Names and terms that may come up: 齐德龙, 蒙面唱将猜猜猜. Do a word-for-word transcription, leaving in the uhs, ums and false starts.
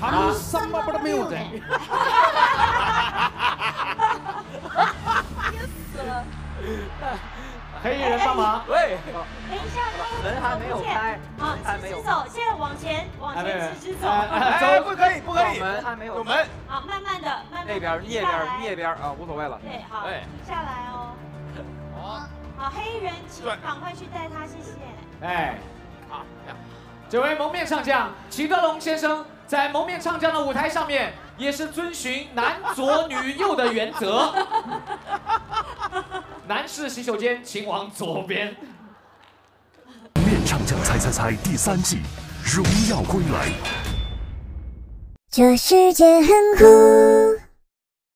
他们什么不都没有的。憋死了。黑衣人干嘛？喂，等一下，门还没有开，门还没有。走，现在往前，往前直直走。走，不可以，不可以，门还没有。有门。好，慢慢的，慢慢的。那边，夜边，夜边啊，无所谓了。对，好，下来哦。好。好，黑衣人，请赶快去带他，谢谢。哎，好，这位蒙面上将齐德龙先生，在蒙面上将的舞台上面，也是遵循男左女右的原则。 男士洗手间，请往左边。蒙面唱将猜猜猜第三季，荣耀归来。这世界很酷。